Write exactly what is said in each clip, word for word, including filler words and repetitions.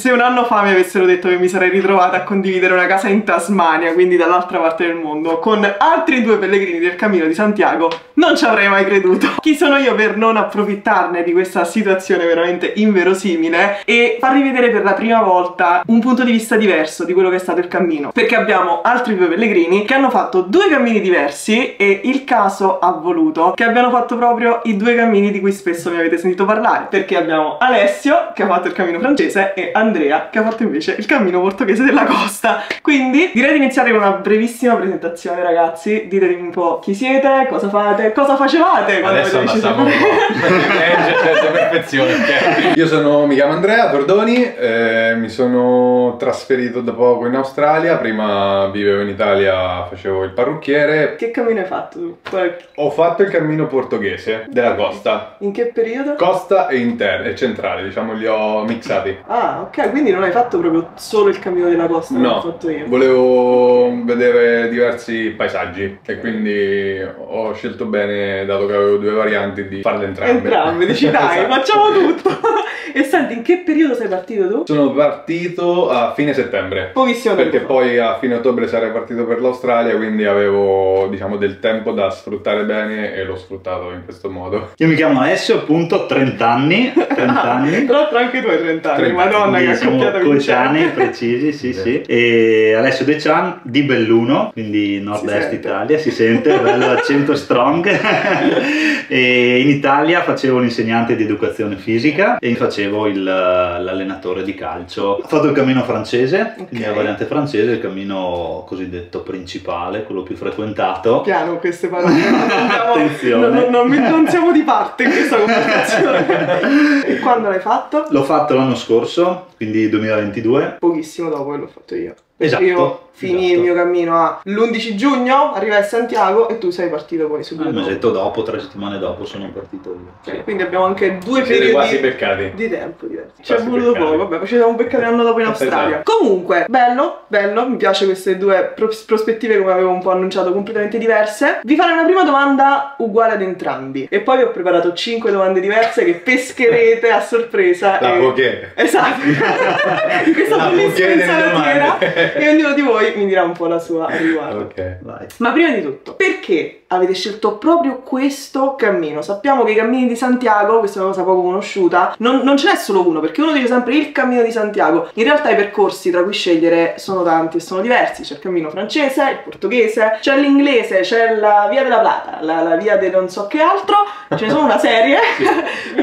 Se un anno fa mi avessero detto che mi sarei ritrovata a condividere una casa in Tasmania, quindi dall'altra parte del mondo, con altri due pellegrini del Cammino di Santiago, non ci avrei mai creduto. Chi sono io per non approfittarne di questa situazione veramente inverosimile e farvi vedere per la prima volta un punto di vista diverso di quello che è stato il cammino? Perché abbiamo altri due pellegrini che hanno fatto due cammini diversi e il caso ha voluto che abbiano fatto proprio i due cammini di cui spesso mi avete sentito parlare, perché abbiamo Alessio che ha fatto il cammino francese e Andrea che ha fatto invece il cammino portoghese della costa. Quindi direi di iniziare con una brevissima presentazione, ragazzi. Ditemi un po' chi siete, cosa fate, cosa facevate quando avete deciso di perfezione. Io sono, mi chiamo Andrea Tordoni, eh, mi sono trasferito da poco in Australia, prima vivevo in Italia, facevo il parrucchiere. Che cammino hai fatto tu? Qual... Ho fatto il cammino portoghese della costa. In che periodo? Costa e interna e centrale, diciamo, li ho mixati. Ah, ok, quindi non hai fatto proprio solo il cammino della costa? No, l'ho fatto io. Volevo vedere diversi paesaggi e quindi ho scelto bene, dato che avevo due varianti, di farle entrambe. Entrambe, dici dai, esatto, facciamo tutto. E senti, in che periodo sei partito tu? Sono partito a fine settembre. Pochissimo tempo. Perché poi a fine ottobre sarei partito per l'Australia, quindi avevo, diciamo, del tempo da sfruttare bene e l'ho sfruttato in questo modo. Io mi chiamo Alessio, appunto, trenta anni. trenta anni. Tra l'altro anche tu hai trenta anni, madonna che accoppiata con coetanei precisi, sì, sì, sì. E Alessio Decian di Belluno, quindi nord-est Italia, si sente, bello accento strong. E in Italia facevo l'insegnante di educazione fisica e facevo l'allenatore di calcio. Ho fatto il cammino francese, okay, la variante francese, il cammino cosiddetto principale, quello più frequentato. Piano queste parole, attenzione, non, non, non, non siamo di parte in questa conversazione. E quando l'hai fatto? L'ho fatto l'anno scorso, quindi duemilaventidue. Pochissimo dopo che l'ho fatto io. Esatto. Io finì esatto. il mio cammino l'undici giugno, arrivai a Santiago e tu sei partito poi subito. Un mesetto dopo, tre settimane dopo sono partito io. Cioè, sì. Quindi abbiamo anche due periodi quasi beccati di tempo diversi. Ci è voluto poco, vabbè, ci siamo beccati l'anno dopo in Australia. Esatto. Comunque, bello, bello, mi piace queste due pros prospettive, come avevo un po' annunciato, completamente diverse. Vi farò una prima domanda uguale ad entrambi e poi vi ho preparato cinque domande diverse che pescherete a sorpresa. La poche. E... Esatto. In questa bellissima insalatiera. E ognuno di voi mi dirà un po' la sua a riguardo. Okay, vai. Ma prima di tutto, perché avete scelto proprio questo cammino? Sappiamo che i cammini di Santiago, questa è una cosa poco conosciuta, non, non ce n'è solo uno, perché uno dice sempre il cammino di Santiago. In realtà i percorsi tra cui scegliere sono tanti e sono diversi. C'è il cammino francese, il portoghese, c'è l'inglese, c'è la via della Plata, la, la via del non so che altro. Ce ne sono una serie.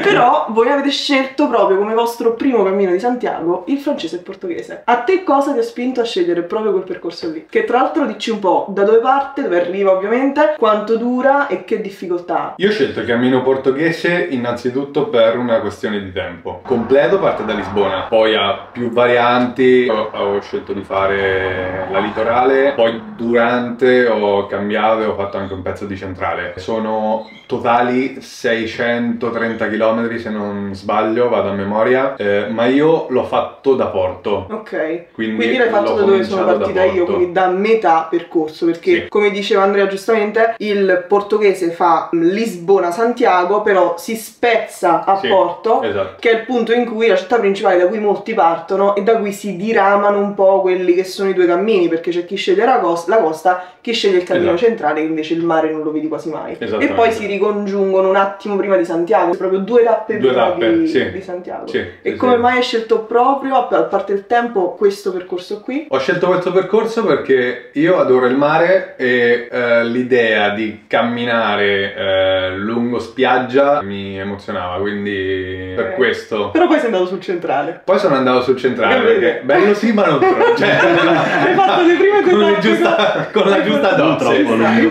Però voi avete scelto proprio come vostro primo cammino di Santiago il francese e il portoghese. A te cosa ti ha spinto a scegliere proprio quel percorso lì? Che tra l'altro dici un po' da dove parte, dove arriva ovviamente, quanto dura e che difficoltà ha. Io ho scelto il cammino portoghese innanzitutto per una questione di tempo. Completo parte da Lisbona, poi ha più varianti, ho, ho scelto di fare la litorale, poi durante ho cambiato e ho fatto anche un pezzo di centrale. Sono totali seicentotrenta chilometri se non sbaglio, vado a memoria, eh, ma io l'ho fatto da Porto. Ok, quindi, quindi l'hai fatto da dove sono partita io, quindi da metà percorso, perché sì, come diceva Andrea giustamente, il portoghese fa Lisbona-Santiago, però si spezza a sì, Porto, esatto, che è il punto in cui la città principale da cui molti partono e da cui si diramano un po' quelli che sono i due cammini, perché c'è chi sceglie la costa, la costa, chi sceglie il cammino esatto, centrale, che invece il mare non lo vedi quasi mai, e poi si ricongiungono un attimo prima di Santiago, proprio due tappe due prima tappe, di, sì, di Santiago, sì, e sì, come mai hai scelto proprio, a parte il tempo, questo percorso qui? Ho scelto questo percorso perché io adoro il mare e eh, l'idea di camminare eh, lungo spiaggia mi emozionava, quindi per eh. questo. Però poi sei andato sul centrale. Poi sono andato sul centrale perché bello sì ma non troppo. Cioè, hai fatto le prime due con, giusta, con la giusta dose.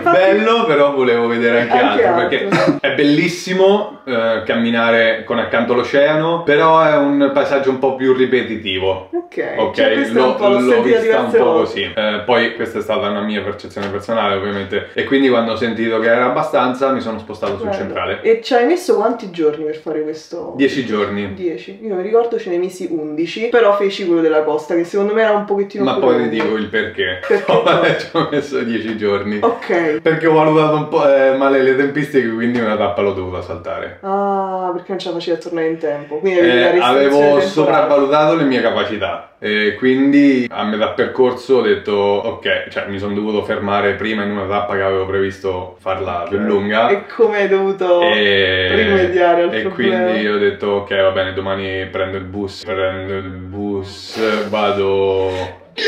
Bello, però volevo vedere anche, anche altro, altro perché è bellissimo eh, camminare con accanto all'oceano, però è un paesaggio un po' più ripetitivo. Ok, okay? Cioè, lo, lo vista un po' così. Eh, poi questa è stata una mia percezione personale, ovviamente. E quindi quando ho sentito che era abbastanza mi sono spostato sul centrale. E ci hai messo quanti giorni per fare questo? Dieci giorni. Dieci. Io mi ricordo ce ne misi undici, però feci quello della costa che secondo me era un pochettino... Ma poi ne dico il perché. Perché? Oh, no. Ci ho messo dieci giorni. Ok. Perché ho valutato un po' eh, male le tempistiche, quindi una tappa l'ho dovuta saltare. Ah, perché non ce la facevi a tornare in tempo. Quindi eh, avevo sopravvalutato le mie capacità. E quindi a metà percorso ho detto ok, cioè mi sono dovuto fermare prima in una tappa che avevo previsto farla okay. più lunga. E come hai dovuto e... rimediare al e problema? E quindi ho detto ok, va bene, domani prendo il bus, prendo il bus, vado...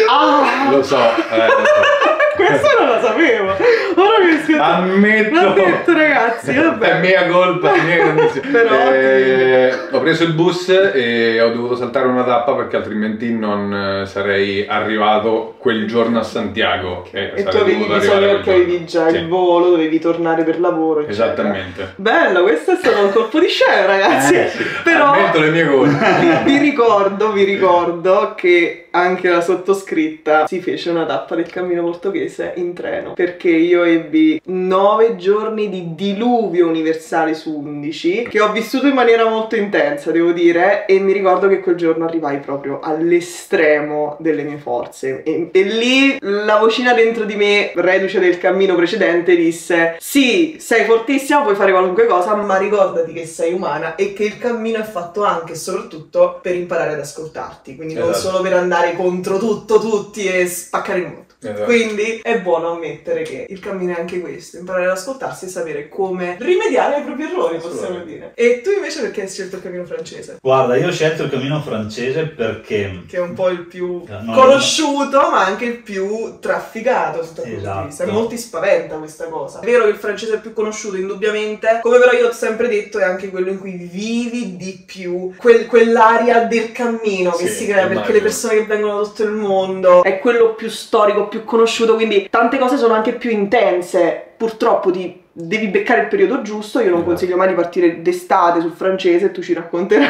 Ah! Lo so, eh, lo so. Questo non lo sapevo. Ora mi spiace. Ammetto. L'ho detto, ragazzi, vabbè. È mia colpa, è mia condizione. Però eh, ho preso il bus e ho dovuto saltare una tappa perché altrimenti non sarei arrivato quel giorno a Santiago. Che e tu avevi bisogno perché avevi già il volo, dovevi tornare per lavoro, eccetera. Esattamente. Bello, questo è stato un colpo di scena, ragazzi. Eh, sì. Però ammetto le mie colpe. Vi, vi ricordo, vi ricordo che anche la sottoscritta si fece una tappa del cammino portoghese in treno, perché io ebbi nove giorni di diluvio universale su undici che ho vissuto in maniera molto intensa, devo dire, e mi ricordo che quel giorno arrivai proprio all'estremo delle mie forze e, e lì la vocina dentro di me, reduce del cammino precedente, disse sì, sei fortissima, puoi fare qualunque cosa, ma ricordati che sei umana e che il cammino è fatto anche e soprattutto per imparare ad ascoltarti, quindi esatto. non solo per andare contro tutto, tutti e spaccare il mondo. Esatto. Quindi è buono ammettere che il cammino è anche questo, imparare ad ascoltarsi e sapere come rimediare ai propri errori, possiamo dire. E tu invece perché hai scelto il cammino francese? Guarda, io ho scelto il cammino francese perché... Che è un po' il più no, conosciuto, no. ma anche il più trafficato sotto esatto. punto di vista. Molti spaventa questa cosa. È vero che il francese è il più conosciuto, indubbiamente, come però io ho sempre detto è anche quello in cui vivi di più, Quel, quell'aria del cammino che sì, si crea, immagino. Perché le persone che vengono da tutto il mondo, è quello più storico, più conosciuto, quindi tante cose sono anche più intense. Purtroppo ti devi beccare il periodo giusto, io non consiglio mai di partire d'estate sul francese, tu ci racconterai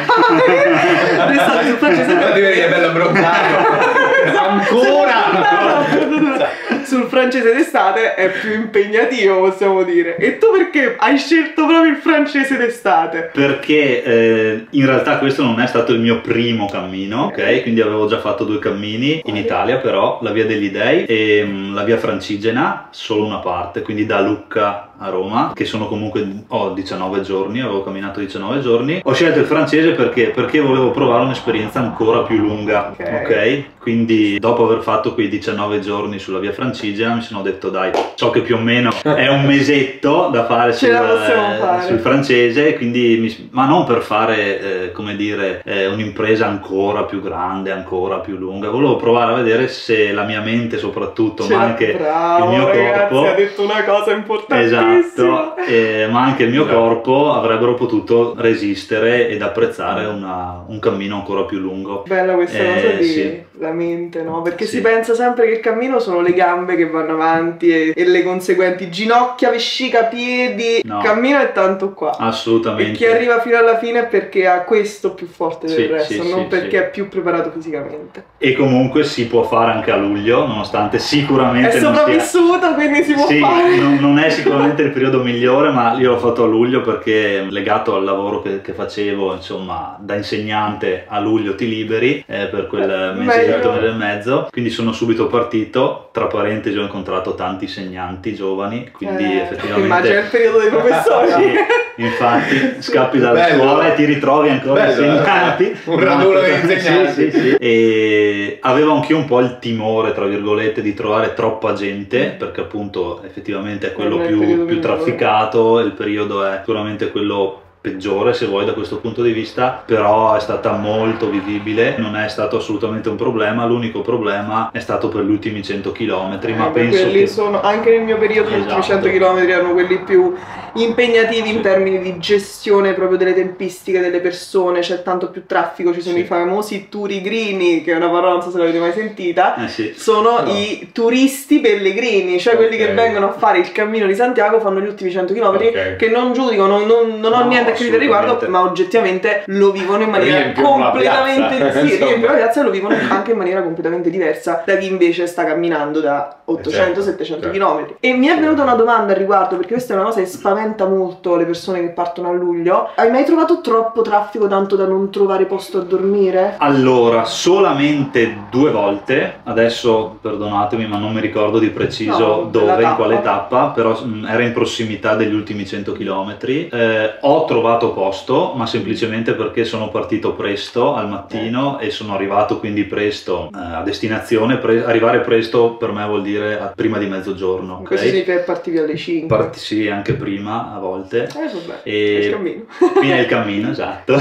d'estate sul francese perché... è bello bronzato. Ancora sul francese d'estate è più impegnativo, possiamo dire. E tu perché hai scelto proprio il francese d'estate? Perché eh, in realtà questo non è stato il mio primo cammino, ok? Quindi avevo già fatto due cammini in Italia, però la via degli Dei e mh, la via Francigena, solo una parte, quindi da Lucca a Roma, che sono comunque ho diciannove giorni, avevo camminato diciannove giorni. Ho scelto il francese perché perché volevo provare un'esperienza ancora più lunga, ok? okay? Quindi dopo aver fatto quei diciannove giorni sulla via Francigena mi sono detto dai, so che più o meno è un mesetto da fare, sul, fare. sul francese, quindi mi, ma non per fare eh, come dire eh, un'impresa ancora più grande, ancora più lunga, volevo provare a vedere se la mia mente soprattutto, ma anche bravo, il mio ragazzi, corpo ha detto una cosa importante. Esatto. Esatto, eh, ma anche il mio esatto. corpo avrebbero potuto resistere ed apprezzare una, un cammino ancora più lungo. Bella questa eh, cosa di sì. la mente, no? Perché sì. si pensa sempre che il cammino sono le gambe che vanno avanti e, e le conseguenti ginocchia, vescica, piedi, no. cammino è tanto qua. Assolutamente. E chi arriva fino alla fine è perché ha questo più forte del sì, resto, sì, non sì, perché sì. è più preparato fisicamente. E comunque si può fare anche a luglio, nonostante sicuramente... È sopravvissuto, non sia... quindi si può sì, fare. Non, non è sicuramente il periodo migliore, ma io l'ho fatto a luglio perché legato al lavoro che, che facevo, insomma, da insegnante a luglio ti liberi eh, per quel mesetto e mezzo, quindi sono subito partito. Tra parentesi ho incontrato tanti insegnanti giovani, quindi eh, effettivamente immagino il periodo dei professori. Sì, infatti scappi dalla bello. scuola e ti ritrovi ancora bello, insegnanti, un raduno di insegnanti. Sì, sì, sì. E avevo anch'io un po' il timore, tra virgolette, di trovare troppa gente, perché appunto effettivamente è quello più più trafficato, il periodo è sicuramente quello peggiore se vuoi da questo punto di vista, però è stata molto vivibile, non è stato assolutamente un problema. L'unico problema è stato per gli ultimi cento chilometri, eh, ma penso che sono anche nel mio periodo esatto. gli ultimi cento chilometri erano quelli più impegnativi sì. in termini di gestione proprio delle tempistiche, delle persone, c'è tanto più traffico, ci sono sì. i famosi turigrini, che è una parola non so se l'avete mai sentita, eh, sì. sono no. i turisti pellegrini, cioè okay. quelli che vengono a fare il cammino di Santiago, fanno gli ultimi cento chilometri okay. che non giudicano, non, non ho no. niente tecniche del riguardo, ma oggettivamente lo vivono in maniera riempio completamente sì, riempio la piazza, e lo vivono anche in maniera completamente diversa da chi invece sta camminando da ottocento settecento km. E mi è venuta una domanda al riguardo, perché questa è una cosa che spaventa molto le persone che partono a luglio: hai mai trovato troppo traffico tanto da non trovare posto a dormire? Allora, solamente due volte, adesso perdonatemi ma non mi ricordo di preciso no, dove, in quale tappa, però mh, era in prossimità degli ultimi cento chilometri. Eh, ho trovato posto, ma semplicemente perché sono partito presto al mattino eh. e sono arrivato quindi presto eh, a destinazione. Pre arrivare presto per me vuol dire a prima di mezzogiorno, okay? Questo significa che partivi alle cinque? Parti, sì, anche prima a volte. Eh, vabbè, e... è il cammino. Quindi è il cammino, esatto.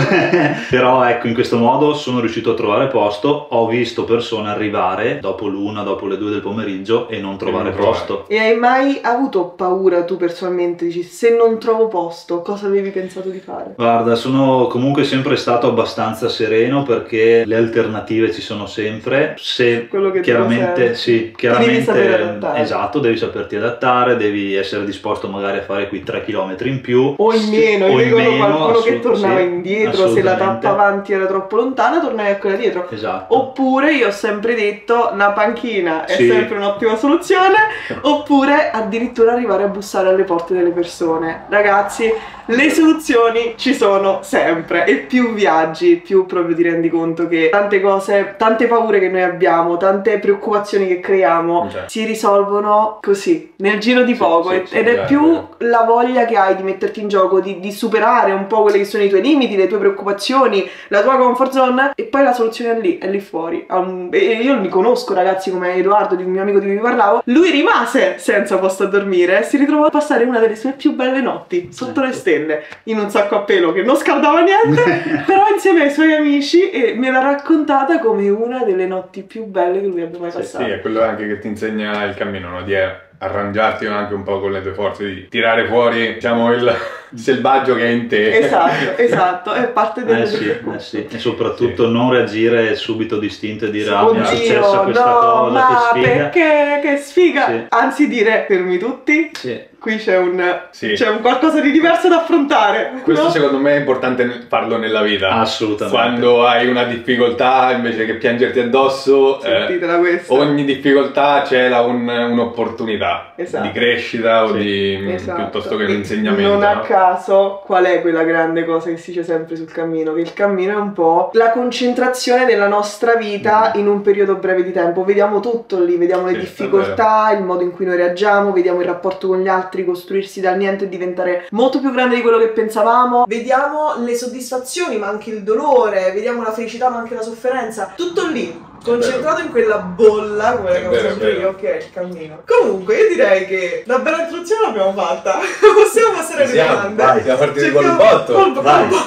Però ecco, in questo modo sono riuscito a trovare posto. Ho visto persone arrivare dopo l'una, dopo le due del pomeriggio e non trovare e non posto. E hai mai avuto paura tu personalmente? Dici, se non trovo posto, cosa avevi pensato di fare? Guarda, sono comunque sempre stato abbastanza sereno, perché le alternative ci sono sempre. Se quello che chiaramente sì, chiaramente devi sapere esatto, devi saperti adattare, devi essere disposto magari a fare quei tre chilometri in più o in meno. Io ricordo qualcuno che tornava sì, indietro, se la tappa avanti era troppo lontana tornavi a quella dietro. Esatto. Oppure io ho sempre detto una panchina è sì. sempre un'ottima soluzione, oppure addirittura arrivare a bussare alle porte delle persone. Ragazzi, le soluzioni ci sono sempre, e più viaggi più proprio ti rendi conto che tante cose, tante paure che noi abbiamo, tante preoccupazioni che creiamo cioè. si risolvono così, nel giro di sì, poco sì, ed, sì, ed sì, è sì, più sì. la voglia che hai di metterti in gioco, di, di superare un po' quelli che sono i tuoi limiti, le tue preoccupazioni, la tua comfort zone, e poi la soluzione è lì, è lì fuori. um, e io li conosco ragazzi come Edoardo, il mio amico di cui vi parlavo. Lui rimase senza posto a dormire, si ritrovò a passare una delle sue più belle notti sotto sì. le stelle, in un sacco a pelo che non scaldava niente, però insieme ai suoi amici, e me l'ha raccontata come una delle notti più belle che lui abbia mai passato. Sì, sì, è quello anche che ti insegna il cammino, no? Di arrangiarti anche un po' con le tue forze, di tirare fuori, diciamo, il selvaggio che è in te. Esatto, esatto, è parte del eh sì, eh sì. E soprattutto sì. non reagire subito distinto e dire: ah, mi è successa questa no, cosa, ma che sfiga. Perché che sfiga! Sì. Anzi, dire: fermi tutti. Sì. Qui c'è un, sì. un qualcosa di diverso da affrontare. Questo no? secondo me è importante farlo nella vita. Assolutamente. Quando hai una difficoltà, invece che piangerti addosso, sentitela eh, questa. Ogni difficoltà c'è un'opportunità un esatto. di crescita sì. o di esatto. piuttosto che un insegnamento. Non a caso qual è quella grande cosa che si dice sempre sul cammino? Che il cammino è un po' la concentrazione della nostra vita mm. in un periodo breve di tempo. Vediamo tutto lì, vediamo sì, le difficoltà, il modo in cui noi reagiamo, vediamo il rapporto con gli altri, costruirsi dal niente e diventare molto più grande di quello che pensavamo. Vediamo le soddisfazioni ma anche il dolore, vediamo la felicità ma anche la sofferenza, tutto lì concentrato in quella bolla, come la chiamo io, ok, il cammino. Comunque io direi che la bella introduzione l'abbiamo fatta, possiamo passare alle domande. Vai, siamo partiti col botto. Col botto.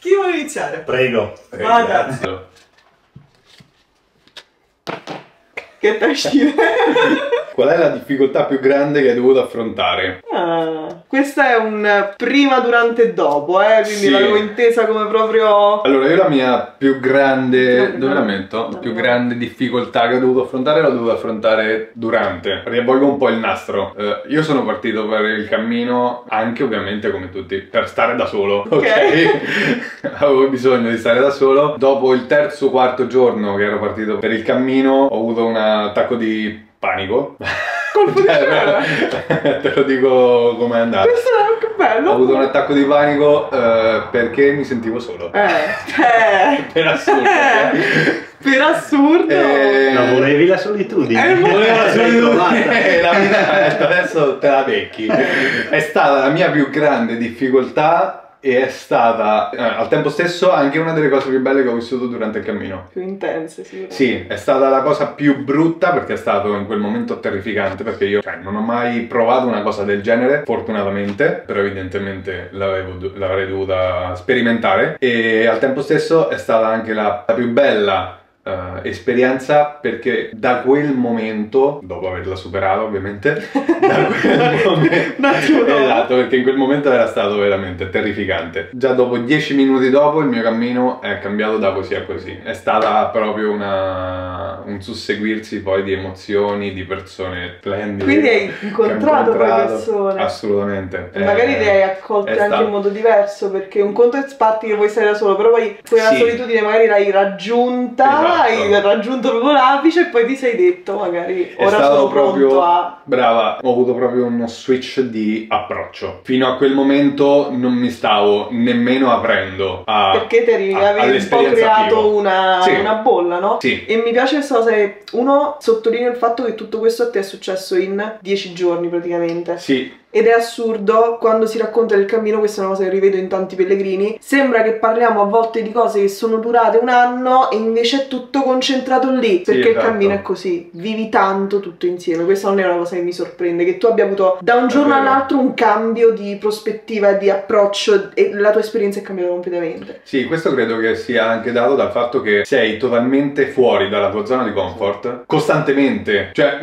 Chi vuole iniziare? Prego. Vai, ragazzi. Che trascine. Qual è la difficoltà più grande che hai dovuto affrontare? Ah, questa è un prima, durante e dopo, eh? Quindi sì. l'avevo intesa come proprio... Allora, io la mia più grande... No, dove no, la metto? No, più no. grande difficoltà che ho dovuto affrontare l'ho dovuto affrontare durante. Riavvolgo un po' il nastro. Uh, io sono partito per il cammino, anche ovviamente come tutti, per stare da solo. Ok? okay? Avevo bisogno di stare da solo. Dopo il terzo o quarto giorno che ero partito per il cammino, ho avuto un attacco di... panico. Colpo di scena. Te lo dico com'è andato. Questo è che bello. Ho avuto un attacco di panico eh, perché mi sentivo solo. Eh. eh. Per assurdo. Eh. Per assurdo. Eh. No, volevi la solitudine. Eh, volevo la solitudine. Eh, la vita, adesso te la becchi. È stata la mia più grande difficoltà. E è stata eh, al tempo stesso anche una delle cose più belle che ho vissuto durante il cammino. Più intense, sì. Sì, è stata la cosa più brutta perché è stato in quel momento terrificante, perché io cioè, non ho mai provato una cosa del genere, fortunatamente, però evidentemente l'avrei dovuta sperimentare. E al tempo stesso è stata anche la, la più bella uh, esperienza, perché da quel momento, dopo averla superata ovviamente, da quel momento, esatto, perché in quel momento era stato veramente terrificante. Già dopo dieci minuti dopo il mio cammino è cambiato da così a così. È stata proprio una, un susseguirsi poi di emozioni, di persone splendide. Quindi hai incontrato, incontrato poi persone. Assolutamente. E magari eh, le hai accolte anche stato... in modo diverso, perché un conto è sparti che puoi stare da solo, però poi quella sì. solitudine magari l'hai raggiunta, esatto. hai raggiunto proprio l'apice e poi ti sei detto magari è ora sono proprio... pronto a... Brava, ho avuto proprio uno switch di approccio. Fino a quel momento non mi stavo nemmeno aprendo a... Perché te avevi un po' creato una, sì. una bolla, no? Sì. E mi piace questa cosa che uno sottolinea il fatto che tutto questo a te è successo in dieci giorni praticamente. Sì. Ed è assurdo, quando si racconta del cammino, questa è una cosa che rivedo in tanti pellegrini, sembra che parliamo a volte di cose che sono durate un anno e invece è tutto concentrato lì, perché sì, esatto. il cammino è così, vivi tanto tutto insieme. Questa non è una cosa che mi sorprende, che tu abbia avuto da un giorno all'altro un cambio di prospettiva, di approccio, e la tua esperienza è cambiata completamente. Sì, questo credo che sia anche dato dal fatto che sei totalmente fuori dalla tua zona di comfort, costantemente, cioè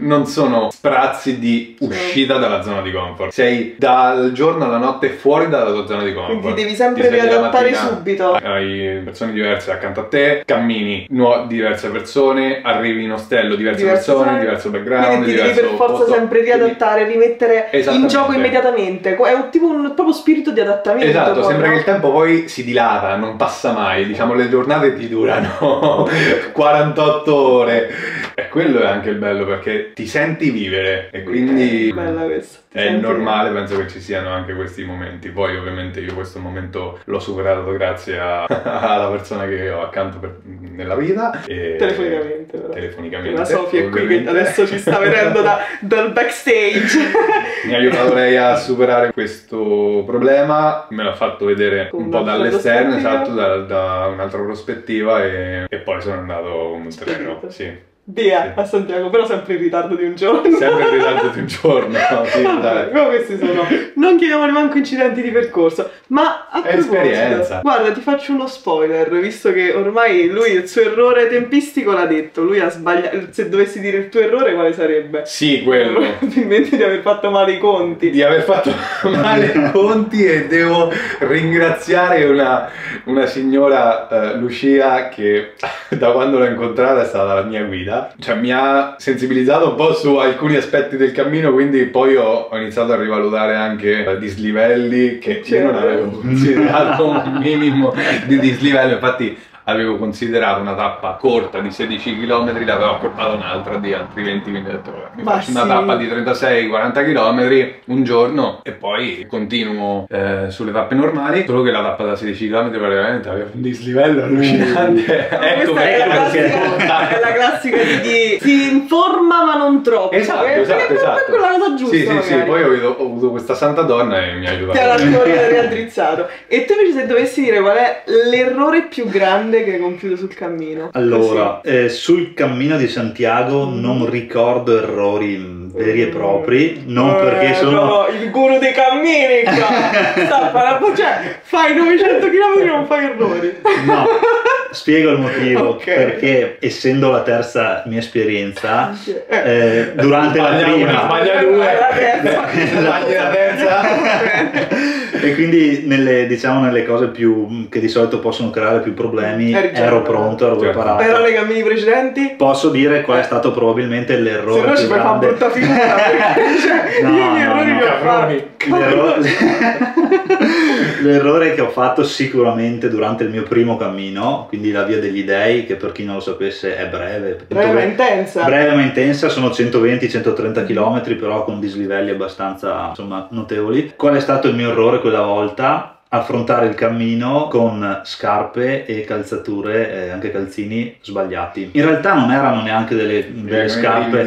non sono sprazzi di uscita sì. dalla zona di di comfort. Sei dal giorno alla notte fuori dalla tua zona di comfort. Quindi devi sempre riadattare subito. Hai persone diverse accanto a te, cammini diverse persone, arrivi in ostello diverse, diverse persone, persone, diverso background. Quindi ti devi per forza posto. sempre riadattare, rimettere in gioco immediatamente. È un tipo un proprio spirito di adattamento. Esatto, proprio. Sembra che il tempo poi si dilata, non passa mai. Diciamo le giornate ti durano quarantotto ore. E quello è anche il bello, perché ti senti vivere e quindi... Bella questa. È normale, penso che ci siano anche questi momenti. Poi ovviamente io questo momento l'ho superato grazie a, alla persona che ho accanto per, nella vita e, telefonicamente, però. telefonicamente. La Sofia è qui che adesso ci sta vedendo da, dal backstage. Mi ha aiutato lei a superare questo problema, me l'ha fatto vedere Con un po' dall'esterno, esatto, da, da un'altra prospettiva e, e poi sono andato un terreno, sì. Via sì. a Santiago, però sempre in ritardo di un giorno. Sempre in ritardo di un giorno. Sì, vabbè, però questi sono. Non chiamiamoli manco incidenti di percorso. Ma a proposito, guarda, ti faccio uno spoiler, visto che ormai lui il suo errore tempistico l'ha detto. Lui ha sbagliato. Se dovessi dire il tuo errore, quale sarebbe? Sì, quello. Probabilmente di aver fatto male i conti. Di aver fatto male i conti. E devo ringraziare una, una signora uh, Lucia, che da quando l'ho incontrata è stata la mia guida. Cioè mi ha sensibilizzato un po' su alcuni aspetti del cammino, quindi poi ho, ho iniziato a rivalutare anche dislivelli che io non avevo considerato un minimo di dislivello. Infatti avevo considerato una tappa corta di sedici chilometri, l'avevo accorpata un'altra di altri venti minuti. Mi Ma faccio sì. una tappa di trentasei quaranta chilometri un giorno e poi continuo eh, sulle tappe normali, solo che la tappa da sedici chilometri praticamente aveva un dislivello allucinante. No, ecco perché è la, classica, è la classica di chi si informa ma non troppo. Esatto, eh, esatto, esatto. Quella cosa giusta. Sì, sì, magari. sì, poi ho avuto, ho avuto questa santa donna e mi ha aiutato. Ti ha la riaddrizzato. E tu invece se dovessi dire qual è l'errore più grande che hai compiuto sul cammino? Allora, eh, sul cammino di Santiago mm. non ricordo errori veri e propri, non eh, perché sono... No, il guru dei cammini qua! Sta parlando, cioè, fai novecento chilometri e non fai errori! No, spiego il motivo, okay. perché essendo la terza mia esperienza, eh, durante la prima... Una, sbaglia due! La terza! La terza! E quindi nelle, diciamo, nelle cose più che di solito possono creare più problemi ero pronto, ero certo. preparato. Però nei cammini precedenti? Posso dire qual è stato probabilmente l'errore più grande. Se no ci fai una brutta figura. Cioè, no, io gli errori no, no, li ho L'errore che ho fatto sicuramente durante il mio primo cammino, quindi la via degli Dei, che per chi non lo sapesse è breve. Breve ma intensa. Breve ma intensa, sono centoventi centotrenta chilometri però con dislivelli abbastanza insomma notevoli. Qual è stato il mio errore quella volta? Affrontare il cammino con scarpe e calzature, eh, anche calzini sbagliati. In realtà non erano neanche delle, delle scarpe,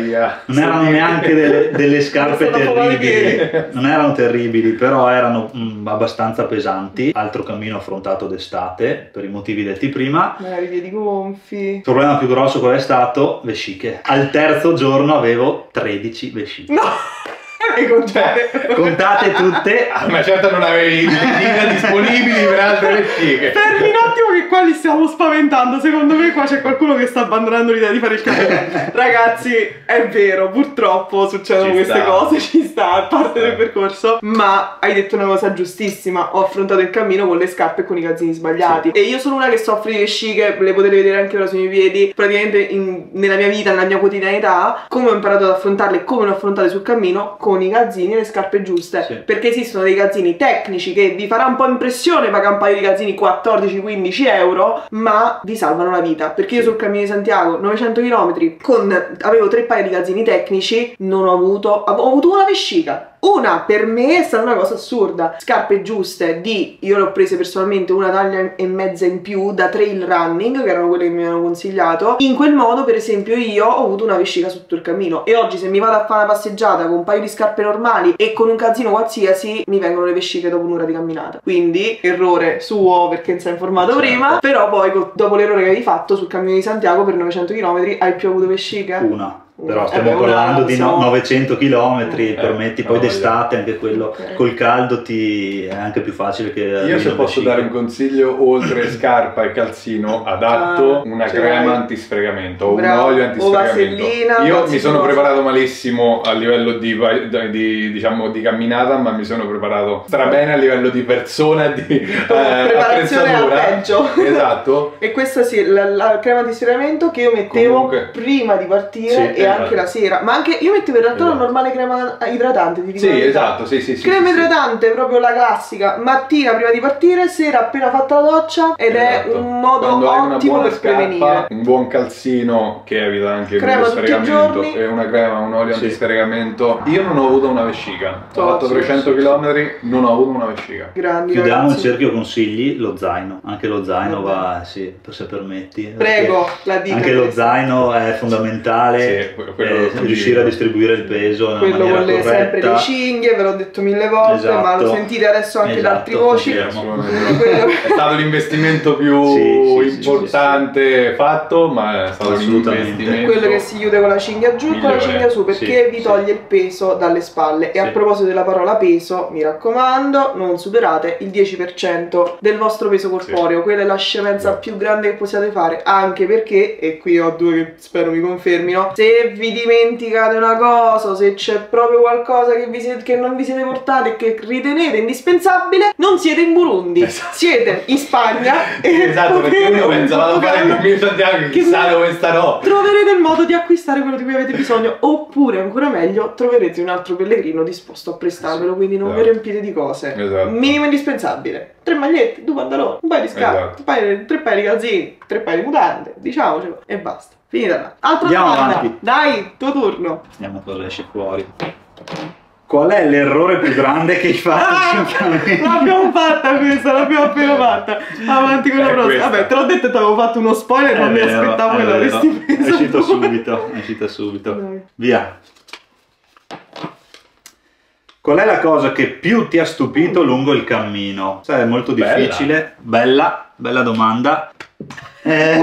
non erano neanche delle, delle scarpe terribili, non erano terribili, però erano mh, abbastanza pesanti. Altro cammino affrontato d'estate, per i motivi detti prima. Magari piedi gonfi. Il problema più grosso qual è stato? Vesciche. Al terzo giorno avevo tredici vesciche. No! Contate. Contate tutte, ma certo non avevi linee disponibili per altre vesciche. Fermi un attimo che qua li stiamo spaventando. Secondo me qua c'è qualcuno che sta abbandonando l'idea di fare il caffè. Ragazzi, è vero, purtroppo succedono queste cose, ci sta, a parte del percorso. Ma hai detto una cosa giustissima, ho affrontato il cammino con le scarpe e con i calzini sbagliati. Sì. E io sono una che soffre di vesciche, le potete vedere anche ora sui miei piedi. Praticamente in, nella mia vita, nella mia quotidianità, come ho imparato ad affrontarle e come le ho affrontate sul cammino, con i calzini e le scarpe giuste. Sì. Perché esistono dei calzini tecnici che vi farà un po' impressione pagare un paio di calzini quattordici quindici euro, ma vi salvano la vita. Perché io sul cammino di Santiago, novecento chilometri, con avevo tre paia di calzini tecnici, non ho avuto, ho avuto una vescica. Una, per me è stata una cosa assurda. Scarpe giuste di, io le ho prese personalmente una taglia e mezza in più da trail running, che erano quelle che mi avevano consigliato. In quel modo, per esempio, io ho avuto una vescica sotto il cammino. E oggi se mi vado a fare una passeggiata con un paio di scarpe normali e con un calzino qualsiasi, mi vengono le vesciche dopo un'ora di camminata. Quindi, errore suo perché non si è informato prima. Però poi, dopo l'errore che hai fatto sul cammino di Santiago per novecento chilometri, hai più avuto vesciche? Una. Però stiamo eh, parlando di siamo... novecento chilometri, eh, permetti, poi d'estate anche quello, okay, col caldo ti è anche più facile che... Io se posso dare un consiglio, oltre scarpa e calzino adatto, ah, una cioè... crema antisfregamento, o un olio antisfregamento. Io mi sono preparato malissimo a livello di, di, diciamo, di camminata, ma mi sono preparato strabene a livello di persona e di eh, attrezzatura. Esatto. E questa sì, la, la crema antisfregamento che io mettevo comunque prima di partire, sì, e anche la sera, ma anche io mettevo in realtà esatto. la normale crema idratante, ti dico. Sì, esatto, sì, sì, sì. Crema sì, idratante, sì. proprio la classica, mattina prima di partire, sera appena fatta la doccia, ed esatto. è un modo Quando ottimo per scarpa, prevenire. Un buon calzino che evita anche crema il sfregamento, e una crema, un olio sì. antisfregamento. Io non ho avuto una vescica, ho fatto trecento chilometri, non ho avuto una vescica. Grandi, chiudiamo ragazzi. il cerchio consigli, lo zaino, anche lo zaino okay. va, sì, se permetti. Prego, la dica. Anche lo zaino è fondamentale. Sì. Eh, riuscire a distribuire il peso nella quello maniera corretta, sempre le cinghie, ve l'ho detto mille volte, esatto. ma lo sentite adesso anche esatto. da altri voci. È stato l'investimento più sì, sì, importante sì, sì. fatto, ma è stato l'investimento quello che si chiude con la cinghia giù e con la cinghia su, perché sì, vi toglie sì. il peso dalle spalle. E sì. a proposito della parola peso, mi raccomando, non superate il dieci per cento del vostro peso corporeo, sì. quella è la scemenza sì. più grande che possiate fare, anche perché, e qui ho due che spero mi confermino, se Se vi dimenticate una cosa, se c'è proprio qualcosa che, vi siete, che non vi siete portati e che ritenete indispensabile, non siete in Burundi, esatto. siete in Spagna. E esatto, perché io pensavo a fare il mio Santiago, chissà dove starò. Troverete il modo di acquistare quello di cui avete bisogno, oppure ancora meglio, troverete un altro pellegrino disposto a prestarvelo, quindi non esatto. vi riempite di cose. Esatto. Minimo indispensabile. Tre maglietti, due pantaloni, un paio di scarpe, esatto. tre paio di calzini, tre paio di mutande, diciamocelo, e basta. Finitela. Altra Andiamo domanda. Avanti. Dai, tuo turno. Andiamo a cosa esce fuori. Qual è l'errore più grande che hai fatto? L'abbiamo fatta questa, l'abbiamo appena fatta. Avanti con la prossima. Vabbè, te l'ho detto e ti avevo fatto uno spoiler, è non vero, mi aspettavo che l'avresti preso. È uscita subito, è uscita subito. Dai. Via. Qual è la cosa che più ti ha stupito lungo il cammino? Sai, è molto difficile. Bella, bella, bella domanda. Eh.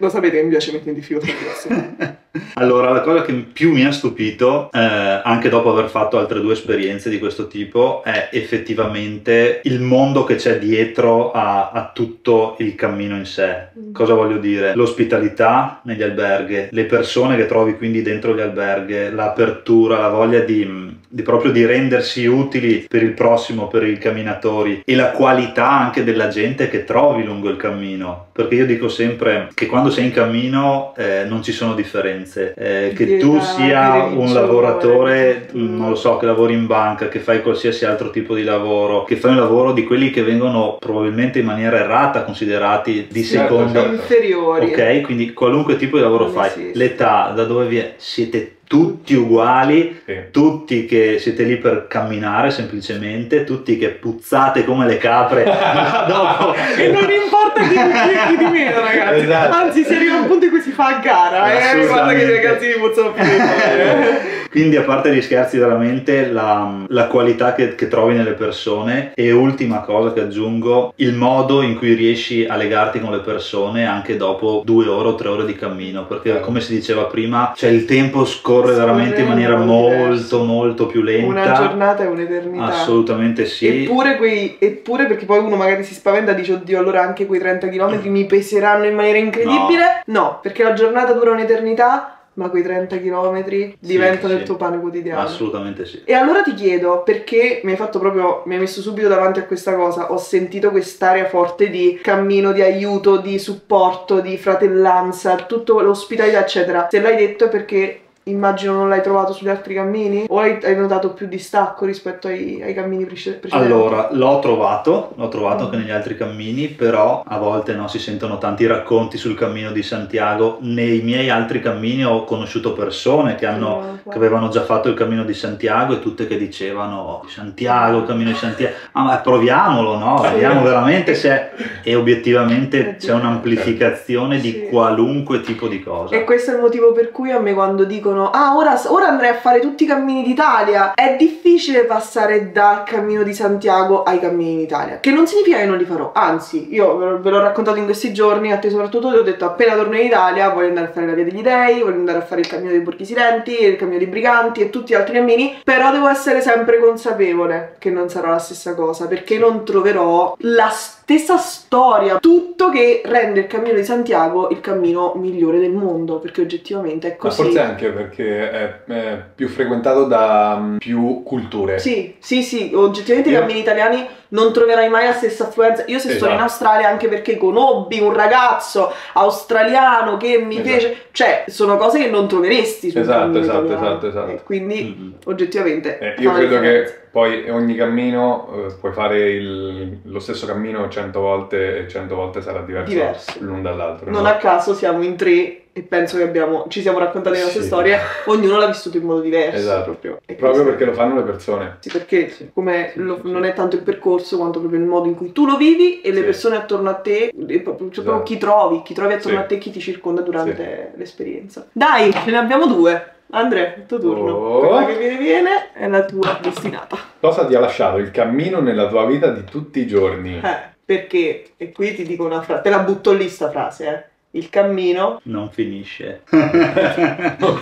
Lo sapete che mi piace mettere in difficoltà questo. Allora, la cosa che più mi ha stupito, eh, anche dopo aver fatto altre due esperienze di questo tipo, è effettivamente il mondo che c'è dietro a, a tutto il cammino in sé. Mm. Cosa voglio dire? L'ospitalità negli alberghi, le persone che trovi quindi dentro gli alberghi, l'apertura, la voglia di, di proprio di rendersi utili per il prossimo, per i camminatori, e la qualità anche della gente che trovi lungo il cammino. Perché io dico sempre che quando sei in cammino eh, non ci sono differenze, eh, che Deve, tu sia un lavoratore, non lo so, che lavori in banca, che fai qualsiasi altro tipo di lavoro, che fai un lavoro di quelli che vengono probabilmente in maniera errata considerati di certo, seconda, certo. inferiori, ok? Quindi qualunque tipo di lavoro non fai, l'età, da dove vi è, siete tutti uguali, sì. tutti che siete lì per camminare semplicemente, tutti che puzzate come le capre dopo, e non importa volta che cerchi di meno, ragazzi. Esatto. Anzi, si arriva a un punto in cui si fa a gara, eh? Guarda che i ragazzi puzzano più. Eh? Quindi, a parte gli scherzi, veramente la, la qualità che, che trovi nelle persone, e ultima cosa che aggiungo, il modo in cui riesci a legarti con le persone anche dopo due ore o tre ore di cammino, perché come si diceva prima, cioè il tempo scorre, scorre veramente in maniera molto molto più lenta. Una giornata è un'eternità. Assolutamente sì. Eppure, quei, eppure perché poi uno magari si spaventa e dice oddio, allora anche quei trenta chilometri mi peseranno in maniera incredibile. No, no, perché la giornata dura un'eternità, ma quei trenta chilometri diventano sì, il tuo sì. pane quotidiano. Assolutamente sì. E allora ti chiedo, perché mi hai fatto proprio, mi hai messo subito davanti a questa cosa, ho sentito quest'area forte di cammino, di aiuto, di supporto, di fratellanza, tutto l'ospitalità eccetera. Se l'hai detto è perché immagino non l'hai trovato sugli altri cammini? O hai, hai notato più distacco rispetto ai, ai cammini precedenti? Allora, l'ho trovato, l'ho trovato mm. anche negli altri cammini, però a volte no, si sentono tanti racconti sul cammino di Santiago. Nei miei altri cammini ho conosciuto persone che, hanno, oh, che avevano già fatto il cammino di Santiago e tutte che dicevano Santiago, cammino di Santiago, ah ma proviamolo, no? Vediamo veramente se... E obiettivamente c'è un'amplificazione sì. di qualunque tipo di cosa. E questo è il motivo per cui a me quando dicono ah ora, ora andrei a fare tutti i cammini d'Italia, è difficile passare dal cammino di Santiago ai cammini d'Italia, che non significa che non li farò, anzi io ve l'ho raccontato in questi giorni, a te soprattutto ti ho detto appena torno in Italia voglio andare a fare la via degli Dei, voglio andare a fare il cammino dei Borghi Silenti, il cammino dei Briganti e tutti gli altri cammini, però devo essere sempre consapevole che non sarà la stessa cosa, perché non troverò la stessa storia, tutto che rende il cammino di Santiago il cammino migliore del mondo, perché oggettivamente è così. Ma forse anche perché perché è, è più frequentato da um, più culture. Sì, sì, sì, oggettivamente i cammini italiani non troverai mai la stessa affluenza. Io se esatto. sono in Australia anche perché conobbi un ragazzo australiano che mi esatto. piace, cioè sono cose che non troveresti sul esatto, esatto, italiano. esatto, esatto. E quindi mm-hmm. oggettivamente eh, io credo differenza. che poi ogni cammino eh, puoi fare il, lo stesso cammino cento volte e cento volte sarà diverso, diverso. l'un dall'altro. Non no? a caso siamo in tre e penso che abbiamo, ci siamo raccontate le nostre sì. storie, ognuno l'ha vissuto in modo diverso. Esatto, proprio, e proprio perché lo fanno le persone. Sì, perché sì. come sì, lo, sì. non è tanto il percorso quanto proprio il modo in cui tu lo vivi e sì. le persone attorno a te, cioè esatto. proprio chi trovi, chi trovi attorno sì. a te, chi ti circonda durante sì. l'esperienza. Dai, ce ne abbiamo due. Andrea, il tuo turno. Oh. Quella che viene viene è la tua destinata. Cosa ti ha lasciato il cammino nella tua vita di tutti i giorni? Eh, perché, e qui ti dico una frase, te la butto lì sta frase, eh. Il cammino non finisce. non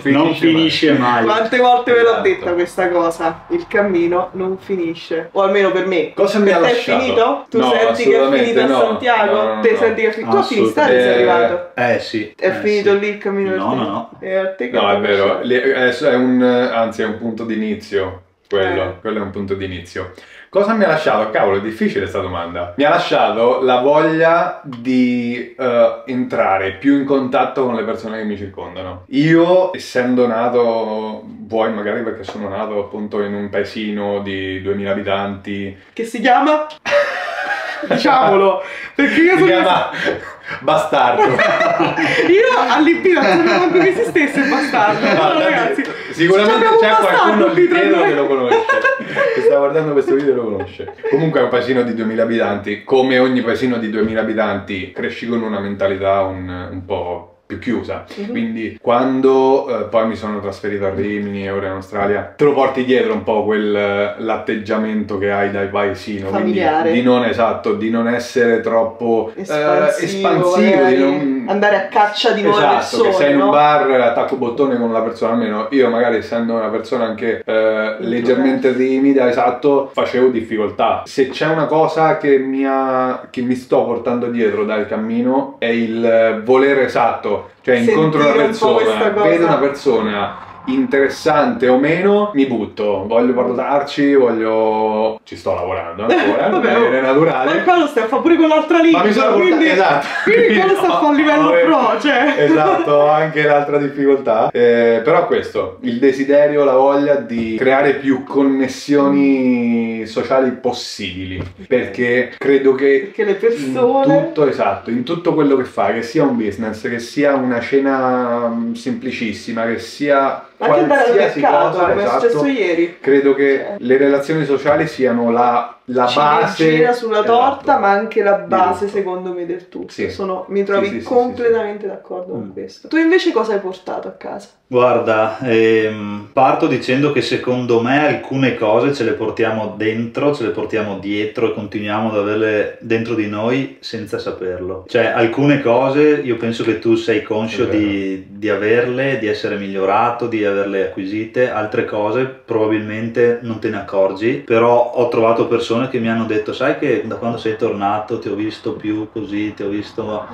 finisce, non finisce mai. mai. Quante volte ve l'ho detta questa cosa? Il cammino non finisce. O almeno per me. Cosa mi ha lasciato? È finito? Tu no, senti che è finito no. a Santiago? No, no, no, te no. senti che è finito? Tu a Finistà sei arrivato. Eh sì. È eh, finito sì. lì il cammino? No, no, no. E a te no, è vero. Adesso è un, anzi è un punto di inizio. Quello, eh. quello è un punto di inizio. Cosa mi ha lasciato? Cavolo, è difficile questa domanda. Mi ha lasciato la voglia di uh, entrare più in contatto con le persone che mi circondano. Io, essendo nato, vuoi magari perché sono nato appunto in un paesino di duemila abitanti... Che si chiama? Diciamolo! Perché io si sono... chiama... Bastardo. Io all'Ippino non sapevo manco che esistesse il bastardo. No, no, ragazzi, sicuramente c'è qualcuno lì dentro che lo conosce, che sta guardando questo video e lo conosce. Comunque è un paesino di duemila abitanti. Come ogni paesino di duemila abitanti cresci con una mentalità un, un po' più chiusa, mm-hmm. quindi quando eh, poi mi sono trasferito a Rimini e ora in Australia, te lo porti dietro un po' quell'atteggiamento che hai dai paesino, familiare, quindi, di non esatto, di non essere troppo espansivo, eh, espansivo di non... andare a caccia di nuove esatto, persone, esatto, che sei in no? un bar, attacco bottone con una persona, almeno io magari essendo una persona anche eh, leggermente timida, esatto, facevo difficoltà. Se c'è una cosa che mi, ha, che mi sto portando dietro dal cammino è il volere esatto, cioè incontro una persona, un vedo una persona interessante o meno, mi butto, voglio guardarci, voglio... ci sto lavorando ancora, eh, vabbè, in maniera naturale. Ma qua lo stai a fare pure con l'altra linea, ma mi sono quindi, portato, esatto. quindi qua lo stai a fare a livello pro, cioè... Esatto, anche l'altra difficoltà. Eh, però questo, il desiderio, la voglia di creare più connessioni sociali possibili, perché credo che... Perché le persone... In tutto, esatto, in tutto quello che fai, che sia un business, che sia una cena semplicissima, che sia... Anche andare al mercato, cosa, come esatto, è successo ieri. Credo che cioè. le relazioni sociali siano la la base sulla torta, esatto, ma anche la base secondo me del tutto. Sì. Sono, mi trovi sì, sì, completamente sì, sì, d'accordo mm. con questo. Tu invece cosa hai portato a casa? Guarda, ehm, parto dicendo che secondo me alcune cose ce le portiamo dentro, ce le portiamo dietro e continuiamo ad averle dentro di noi senza saperlo. Cioè alcune cose io penso che tu sei conscio di, di averle, di essere migliorato, di averle acquisite, altre cose probabilmente non te ne accorgi, però ho trovato persone che mi hanno detto: sai che da quando sei tornato ti ho visto più così, ti ho visto,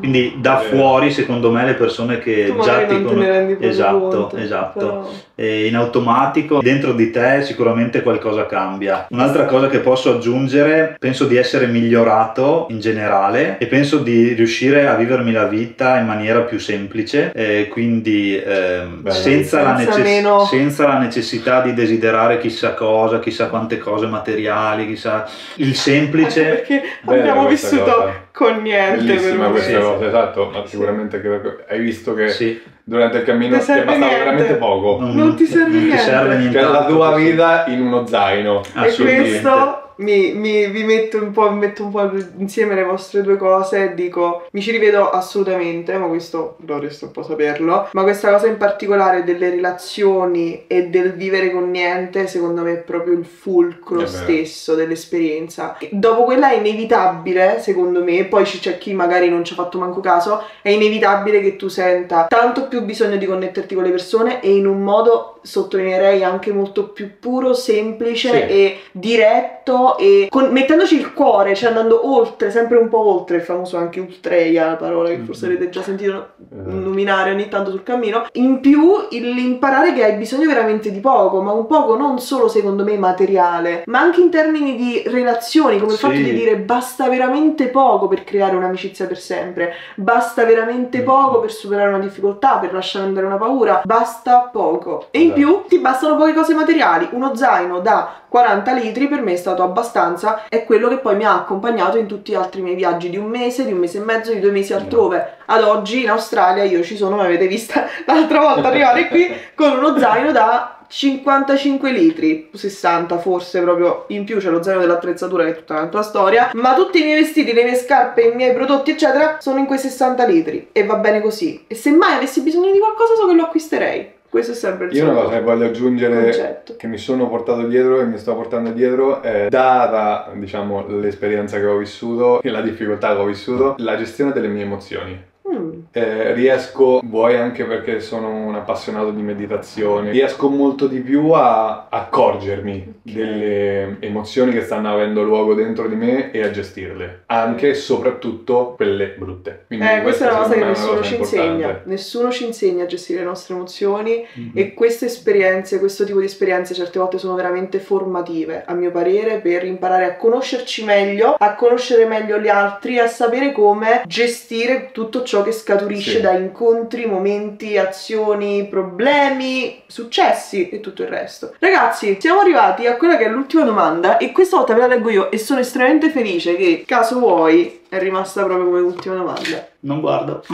quindi da eh. fuori secondo me le persone che tu già ti conoscono, esatto, conto, esatto, però... e in automatico dentro di te sicuramente qualcosa cambia. Un'altra cosa che posso aggiungere, penso di essere migliorato in generale e penso di riuscire a vivermi la vita in maniera più semplice, e quindi ehm, Beh, senza, la necess meno... senza la necessità di desiderare chissà cosa, chissà quante cose materiali, chissà, il semplice, perché bella, abbiamo vissuto cosa. con niente. Bellissima per questa sì, cosa, sì. esatto, ma sicuramente sì. che hai visto che sì. durante il cammino ti è bastato veramente poco. Non, non ti serve niente. Ti serve niente. Cioè, la tua vita in uno zaino. E questo mi, mi vi metto un po', metto un po' insieme le vostre due cose e dico: mi ci rivedo assolutamente, ma questo dovreste un po' saperlo, ma questa cosa in particolare delle relazioni e del vivere con niente secondo me è proprio il fulcro eh stesso dell'esperienza. Dopo quella è inevitabile, secondo me, poi c'è chi magari non ci ha fatto manco caso, è inevitabile che tu senta tanto più bisogno di connetterti con le persone e in un modo, sottolineerei, anche molto più puro, semplice sì. e diretto, e con, mettendoci il cuore, cioè andando oltre, sempre un po' oltre, il famoso anche Ultreia, la parola che forse avete già sentito nominare ogni tanto sul cammino. In più l'imparare che hai bisogno veramente di poco, ma un poco non solo secondo me materiale, ma anche in termini di relazioni, come il sì. fatto di dire basta veramente poco per creare un'amicizia per sempre, basta veramente poco per superare una difficoltà, per lasciare andare una paura, basta poco. E in più ti bastano poche cose materiali. Uno zaino da quaranta litri per me è stato abbastanza, è quello che poi mi ha accompagnato in tutti gli altri miei viaggi di un mese, di un mese e mezzo, di due mesi altrove. Ad oggi in Australia io ci sono, mi avete vista l'altra volta arrivare qui con uno zaino da cinquantacinque litri, sessanta forse, proprio in più c'è lo zaino dell'attrezzatura che è tutta un'altra storia, ma tutti i miei vestiti, le mie scarpe, i miei prodotti eccetera sono in quei sessanta litri e va bene così. E se mai avessi bisogno di qualcosa so che lo acquisterei. Questo è sempre il Io una cosa che voglio aggiungere concetto. che mi sono portato dietro e mi sto portando dietro è, data diciamo l'esperienza che ho vissuto e la difficoltà che ho vissuto, la gestione delle mie emozioni. Mm. Eh, riesco, vuoi anche perché sono un appassionato di meditazione, riesco molto di più a accorgermi okay. delle emozioni che stanno avendo luogo dentro di me e a gestirle, anche e soprattutto quelle brutte. Quindi eh, questa è una cosa che nessuno ci insegna, nessuno ci insegna a gestire le nostre emozioni mm-hmm. e queste esperienze, questo tipo di esperienze certe volte sono veramente formative, a mio parere, per imparare a conoscerci meglio, a conoscere meglio gli altri, a sapere come gestire tutto ciò che scaturisce sì. da incontri, momenti, azioni, problemi, successi e tutto il resto. Ragazzi, siamo arrivati a quella che è l'ultima domanda e questa volta ve la leggo io e sono estremamente felice che, caso vuoi, è rimasta proprio come ultima domanda. Non guardo.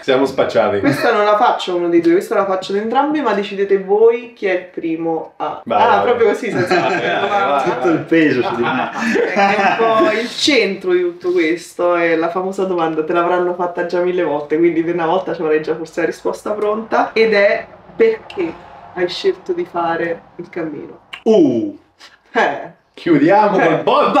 Siamo spacciati. Questa non la faccio uno dei due, questa la faccio di entrambi, ma decidete voi chi è il primo a... Vai, ah, vai. proprio così, senza vai, vai, vai. Tutto il peso su di me. È un po' il centro di tutto questo, è la famosa domanda, te l'avranno fatta già mille volte, quindi per una volta ci avrei già forse la risposta pronta, ed è: perché hai scelto di fare il cammino? Uh! Eh! Chiudiamo eh. col botto!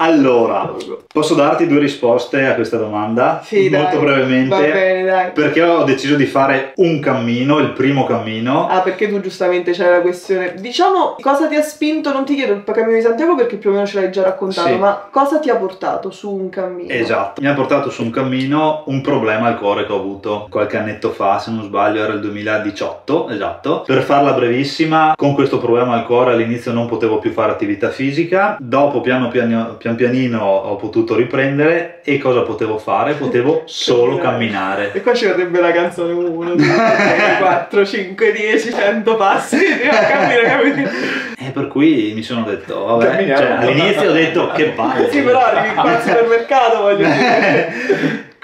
Allora, posso darti due risposte a questa domanda? Sì, molto dai, brevemente. Va bene, dai. Perché ho deciso di fare un cammino, il primo cammino. Ah, perché tu giustamente c'hai la questione. Diciamo, cosa ti ha spinto, non ti chiedo il Cammino di Santiago perché più o meno ce l'hai già raccontato, sì. ma cosa ti ha portato su un cammino? Esatto, mi ha portato su un cammino un problema al cuore che ho avuto qualche annetto fa, se non sbaglio era il duemiladiciotto, esatto. Per farla brevissima, con questo problema al cuore all'inizio non potevo più fare attività fisica, dopo piano piano... piano Pian pianino ho potuto riprendere e cosa potevo fare? Potevo solo camminare. E qua ci vorrebbe la canzone uno, due, tre, quattro, cinque, dieci, cento passi. E per cui mi sono detto, vabbè, cioè, all'inizio ho detto che palle. Sì, però arrivi qua al supermercato, voglio dire.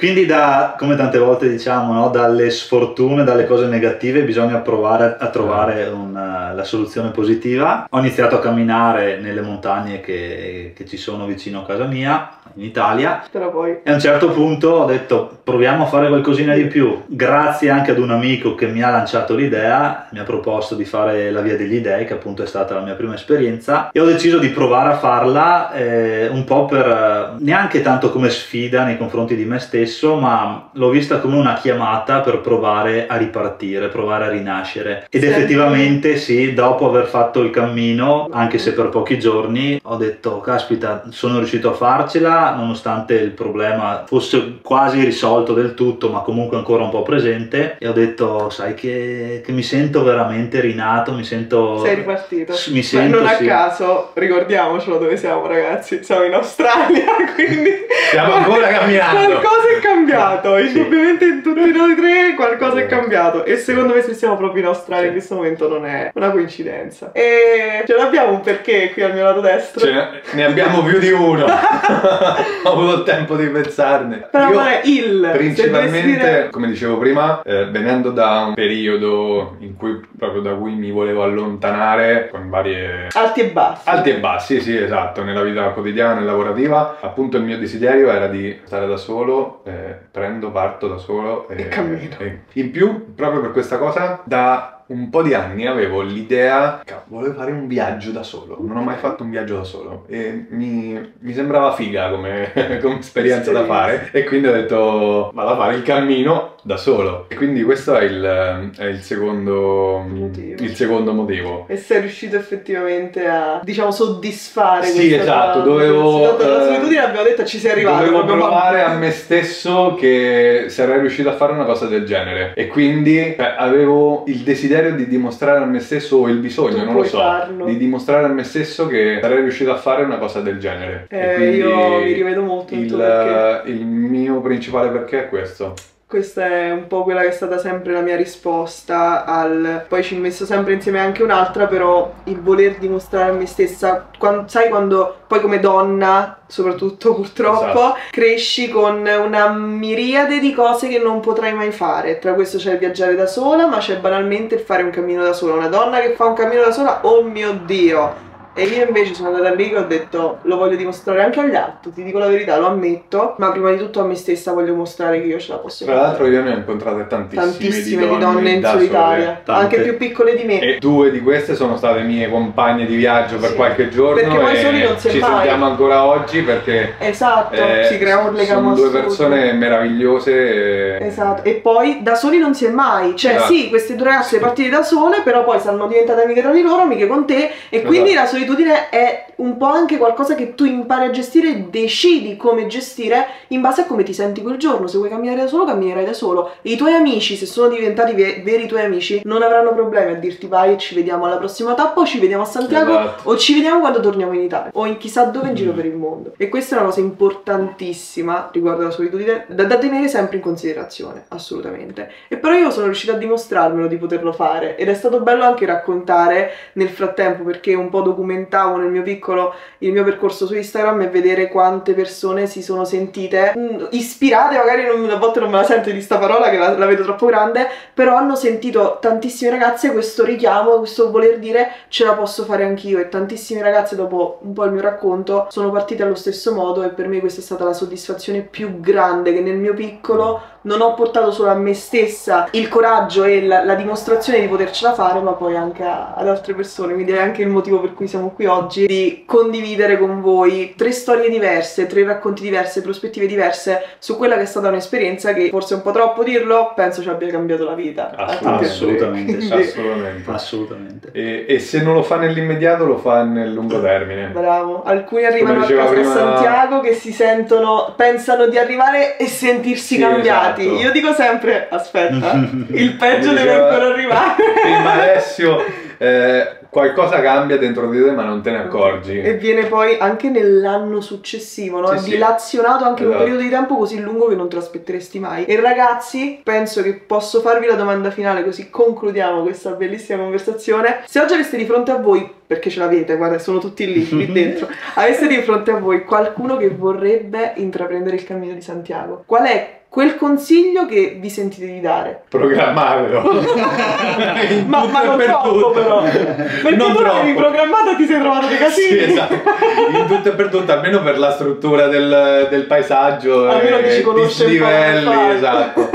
Quindi da, come tante volte diciamo, no, dalle sfortune, dalle cose negative bisogna provare a trovare una, la soluzione positiva. Ho iniziato a camminare nelle montagne che, che ci sono vicino a casa mia, in Italia. Però poi... E a un certo punto ho detto proviamo a fare qualcosina di più. Grazie anche ad un amico che mi ha lanciato l'idea, mi ha proposto di fare la via degli Dei, che appunto è stata la mia prima esperienza. E ho deciso di provare a farla eh, un po' per, neanche tanto come sfida nei confronti di me stesso, ma l'ho vista come una chiamata per provare a ripartire, provare a rinascere. Ed effettivamente sì, dopo aver fatto il cammino, anche se per pochi giorni, ho detto caspita, sono riuscito a farcela, nonostante il problema fosse quasi risolto del tutto, ma comunque ancora un po' presente. E ho detto sai che, che mi sento veramente rinato, mi sento... Sei ripartito. Mi sento, ma non a sì. caso, ricordiamocelo dove siamo ragazzi, siamo in Australia, quindi stiamo ancora camminando. È cambiato, sì. Indubbiamente in tutti noi tre qualcosa è cambiato, e secondo me se siamo proprio in Australia sì. in questo momento non è una coincidenza. E ce l'abbiamo un perché qui al mio lato destro, ce ne abbiamo più di uno. Ho avuto tempo di pensarne. Però Io, ma il principalmente dire... come dicevo prima, eh, venendo da un periodo in cui proprio da cui mi volevo allontanare, con varie alti e bassi alti e bassi sì, esatto, nella vita quotidiana e lavorativa, appunto il mio desiderio era di stare da solo. Eh, prendo, parto da solo e, e cammino. E in più, proprio per questa cosa, da un po' di anni avevo l'idea che volevo fare un viaggio da solo. Non ho mai fatto un viaggio da solo e mi, mi sembrava figa come, come esperienza da fare, e quindi ho detto vado a fare il cammino da solo. E quindi questo è il, è il secondo motivo. Il secondo motivo. E sei riuscito effettivamente a, diciamo, soddisfare sì, questa esatto, dovevo... La solitudine, abbiamo detto, ci sei arrivato. Dovevo provare a me stesso che sarei riuscito a fare una cosa del genere, e quindi beh, avevo il desiderio di dimostrare a me stesso, o il bisogno, tu non lo so, farlo. di dimostrare a me stesso che sarei riuscito a fare una cosa del genere. Eh, e io mi rivedo molto in il, il mio principale perché è questo. Questa è un po' quella che è stata sempre la mia risposta al... Poi ci ho messo sempre insieme anche un'altra, però il voler dimostrare a me stessa, quando, sai quando poi come donna, soprattutto purtroppo, esatto. cresci con una miriade di cose che non potrai mai fare. Tra questo c'è il viaggiare da sola, ma c'è banalmente il fare un cammino da sola. Una donna che fa un cammino da sola, oh mio Dio! E io invece sono andata lì e ho detto lo voglio dimostrare anche agli altri, ti dico la verità, lo ammetto, ma prima di tutto a me stessa voglio mostrare che io ce la posso fare. Tra l'altro io ne ho incontrate tantissime, tantissime di donne in solitaria, anche più piccole di me, e due di queste sono state mie compagne di viaggio per sì. qualche giorno, perché poi soli non si è mai. Ci sentiamo ancora oggi perché esatto, eh, si crea un legame, sono due persone meravigliose e... esatto, e poi da soli non si è mai, cioè esatto. sì, queste due ragazze sì. partite da sole, però poi sono diventate amiche tra di loro, amiche con te, e quindi esatto. la solitudine è un po' anche qualcosa che tu impari a gestire e decidi come gestire in base a come ti senti quel giorno. Se vuoi camminare da solo, camminerai da solo. E i tuoi amici, se sono diventati ve veri tuoi amici, non avranno problemi a dirti vai e ci vediamo alla prossima tappa, o ci vediamo a Santiago, esatto. o ci vediamo quando torniamo in Italia, o in chissà dove in giro per il mondo. E questa è una cosa importantissima riguardo alla solitudine, da, da tenere sempre in considerazione, assolutamente. E però io sono riuscita a dimostrarmelo di poterlo fare, ed è stato bello anche raccontare nel frattempo, perché un po' documentare nel mio piccolo il mio percorso su Instagram, e vedere quante persone si sono sentite mh, ispirate, magari non, a volte non me la sento di sta parola che la, la vedo troppo grande, però hanno sentito tantissime ragazze questo richiamo, questo voler dire ce la posso fare anch'io, e tantissime ragazze dopo un po' il mio racconto sono partite allo stesso modo, e per me questa è stata la soddisfazione più grande, che nel mio piccolo non ho portato solo a me stessa il coraggio e la, la dimostrazione di potercela fare, ma poi anche a, ad altre persone. Quindi è anche il motivo per cui siamo qui oggi, di condividere con voi tre storie diverse, tre racconti diversi, prospettive diverse su quella che è stata un'esperienza che, forse è un po' troppo dirlo, penso ci abbia cambiato la vita. Assolutamente, assolutamente, assolutamente. assolutamente. E, e se non lo fa nell'immediato, lo fa nel lungo termine. Bravo. Alcuni arrivano a casa prima... a Santiago, che si sentono, pensano di arrivare e sentirsi sì, cambiati. Esatto. Io dico sempre, aspetta, il peggio deve ancora arrivare. Prima Alessio, eh, qualcosa cambia dentro di te ma non te ne accorgi. E viene poi anche nell'anno successivo, no? Sì, è sì. dilazionato anche esatto. un periodo di tempo così lungo che non te l'aspetteresti mai. E ragazzi, penso che posso farvi la domanda finale, così concludiamo questa bellissima conversazione. Se oggi aveste di fronte a voi, perché ce l'avete, guarda, sono tutti lì, lì dentro, aveste di fronte a voi qualcuno che vorrebbe intraprendere il Cammino di Santiago, qual è quel consiglio che vi sentite di dare? Programmarlo. ma, ma non per troppo tutto. Però. Perché non tu l'avevi programmato e ti sei trovato dei casini. Sì, esatto. In tutto e per tutto, almeno per la struttura del, del paesaggio. Almeno che ci conosce un po' per fare. Esatto.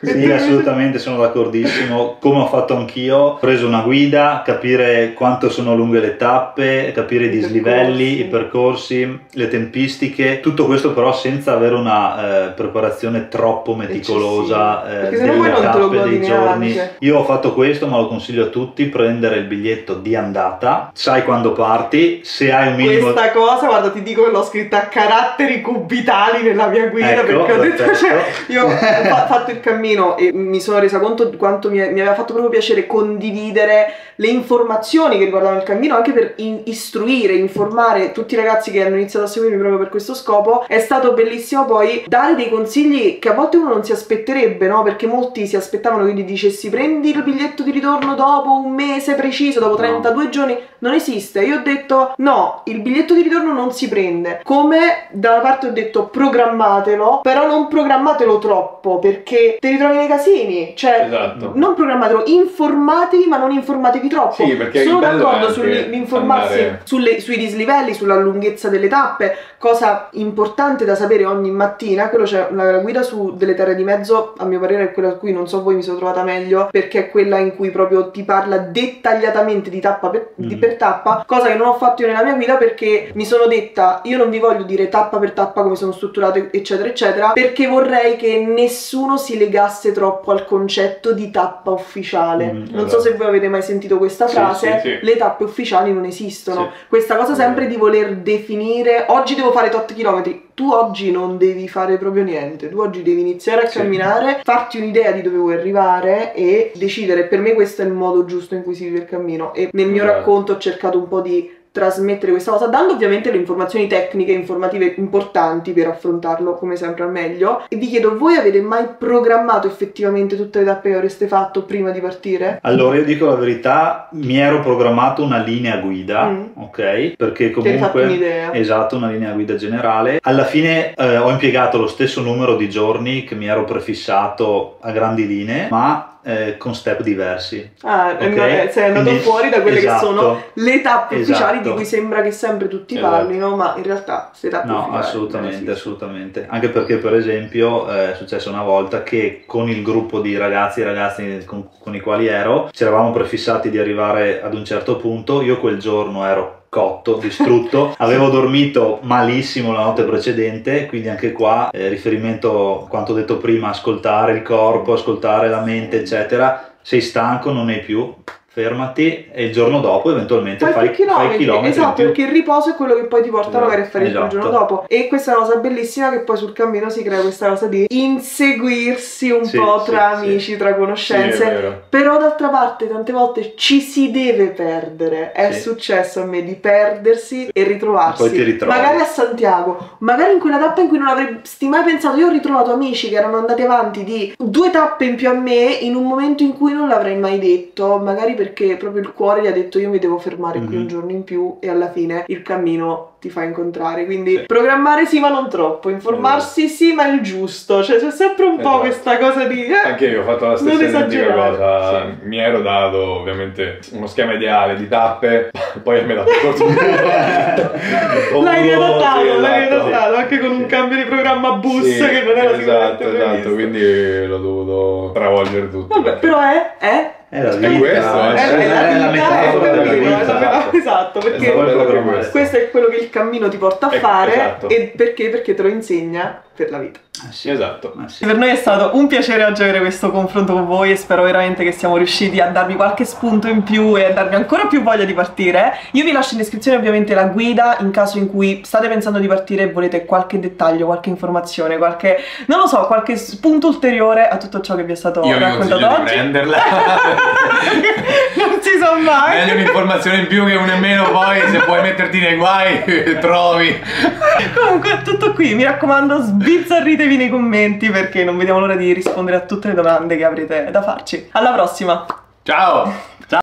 Sì, assolutamente, sono d'accordissimo, come ho fatto anch'io, ho preso una guida, capire quanto sono lunghe le tappe, capire i dislivelli, i percorsi, le tempistiche, tutto questo però senza avere una eh, preparazione troppo meticolosa eh, delle tappe, dei giorni. Io ho fatto questo, ma lo consiglio a tutti, prendere il biglietto di andata, sai quando parti, se hai un minimo... Questa cosa, guarda, ti dico che l'ho scritta a caratteri cubitali nella mia guida, ecco, perché ho detto, cioè, io ho fatto il cammino e mi sono resa conto di quanto mi, mi aveva fatto proprio piacere condividere le informazioni che riguardavano il cammino, anche per in, istruire, informare tutti i ragazzi che hanno iniziato a seguirmi proprio per questo scopo. È stato bellissimo poi dare dei consigli che a volte uno non si aspetterebbe, no? Perché molti si aspettavano che gli dicessi prendi il biglietto di ritorno dopo un mese preciso, dopo trentadue no. giorni, non esiste. Io ho detto no, il biglietto di ritorno non si prende, come da una parte ho detto programmatelo, però non programmatelo troppo perché te trovi nei casini, cioè esatto. non programmatelo, informatevi ma non informatevi troppo. Sì, perché sono d'accordo sull'informarsi sui dislivelli, sulla lunghezza delle tappe, cosa importante da sapere ogni mattina, quello c'è la, la guida su delle terre di mezzo, a mio parere è quella a cui non so voi mi sono trovata meglio, perché è quella in cui proprio ti parla dettagliatamente di tappa per, mm. di per tappa, cosa che non ho fatto io nella mia guida perché mi sono detta io non vi voglio dire tappa per tappa come sono strutturate eccetera eccetera, perché vorrei che nessuno si legasse troppo al concetto di tappa ufficiale. Mm, non allora. so se voi avete mai sentito questa frase, sì, sì, sì. le tappe ufficiali non esistono. Sì. Questa cosa sempre mm. di voler definire oggi devo fare tot chilometri, tu oggi non devi fare proprio niente, tu oggi devi iniziare a sì. camminare, farti un'idea di dove vuoi arrivare e decidere. Per me questo è il modo giusto in cui si vive il cammino e nel mio mm. racconto ho cercato un po' di trasmettere questa cosa, dando ovviamente le informazioni tecniche, informative importanti per affrontarlo come sempre al meglio. E vi chiedo, voi avete mai programmato effettivamente tutte le tappe che avreste fatto prima di partire? Allora io dico la verità, mi ero programmato una linea guida, mm. ok? Perché comunque un'idea. Esatto, una linea guida generale. Alla fine eh, ho impiegato lo stesso numero di giorni che mi ero prefissato a grandi linee, ma Eh, con step diversi. Ah, okay? Sei andato Quindi, fuori da quelle esatto, che sono le tappe esatto. ufficiali di cui sembra che sempre tutti parlino, ma in realtà le tappe no, ufficiali assolutamente, assolutamente. Anche perché per esempio eh, è successo una volta che con il gruppo di ragazzi e ragazze con, con i quali ero, ci eravamo prefissati di arrivare ad un certo punto, io quel giorno ero cotto, distrutto, avevo dormito malissimo la notte precedente, quindi anche qua eh, riferimento a quanto detto prima, ascoltare il corpo, ascoltare la mente eccetera, sei stanco, non hai più, fermati e il giorno dopo eventualmente fai, fai chilometri, fai chilometri esatto, perché il riposo è quello che poi ti porta magari a fare esatto. il giorno dopo. E questa è una cosa bellissima che poi sul cammino si crea questa cosa di inseguirsi un sì, po' tra sì, amici, sì. tra conoscenze, sì, però d'altra parte tante volte ci si deve perdere, è sì. successo a me di perdersi sì. e ritrovarsi, e poi ti ritrovi. Magari a Santiago, magari in quella tappa in cui non avresti mai pensato, io ho ritrovato amici che erano andati avanti di due tappe in più a me in un momento in cui non l'avrei mai detto, magari perché Perché proprio il cuore gli ha detto io mi devo fermare mm-hmm. qui un giorno in più, e alla fine il cammino ti fa incontrare. Quindi sì. programmare sì ma non troppo, informarsi esatto. sì ma il giusto, cioè c'è sempre un esatto. po' questa cosa di eh, anche io ho fatto la stessa identica cosa sì. mi ero dato ovviamente uno schema ideale di tappe, poi a me l'ha dato l'hai riadattato, l'hai riadattato anche con sì. un cambio di programma bus sì, che non era esatto, esatto. quindi l'ho dovuto travolgere tutto. Vabbè, perché... però è è È la vita, è questo, è, cioè, è la, è la metafora della vita, esatto, esatto, perché esatto, questo è quello che il cammino ti porta a ecco, fare esatto. e perché? Perché te lo insegna per la vita. Eh sì, esatto. Eh sì. Per noi è stato un piacere oggi avere questo confronto con voi e spero veramente che siamo riusciti a darvi qualche spunto in più e a darvi ancora più voglia di partire. Io vi lascio in descrizione ovviamente la guida in caso in cui state pensando di partire e volete qualche dettaglio, qualche informazione, qualche, non lo so, qualche spunto ulteriore a tutto ciò che vi è stato Io raccontato oggi. Io vi consiglio di prenderla. si sa mai. Meglio un'informazione in più che una in meno, poi se puoi metterti nei guai trovi. Comunque tutto qui, mi raccomando, sbizzarritevi nei commenti perché non vediamo l'ora di rispondere a tutte le domande che avrete da farci. Alla prossima. Ciao. Ciao.